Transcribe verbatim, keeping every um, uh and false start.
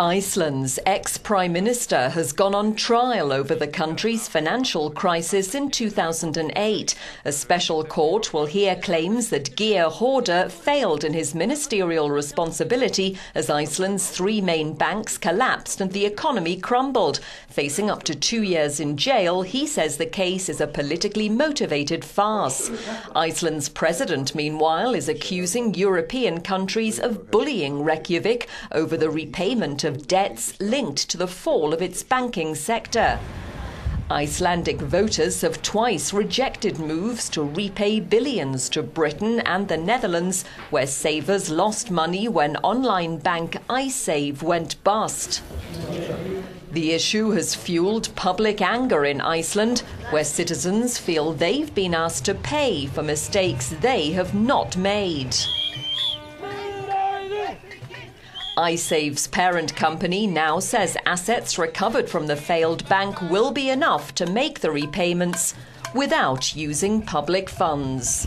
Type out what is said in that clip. Iceland's ex-prime minister has gone on trial over the country's financial crisis in two thousand eight. A special court will hear claims that Geir Haarde failed in his ministerial responsibility as Iceland's three main banks collapsed and the economy crumbled. Facing up to two years in jail, he says the case is a politically motivated farce. Iceland's president, meanwhile, is accusing European countries of bullying Reykjavik over the repayment of of debts linked to the fall of its banking sector. Icelandic voters have twice rejected moves to repay billions to Britain and the Netherlands, where savers lost money when online bank Icesave went bust. The issue has fueled public anger in Iceland, where citizens feel they've been asked to pay for mistakes they have not made. Icesave's parent company now says assets recovered from the failed bank will be enough to make the repayments without using public funds.